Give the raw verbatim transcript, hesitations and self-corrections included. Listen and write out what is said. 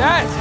Yes!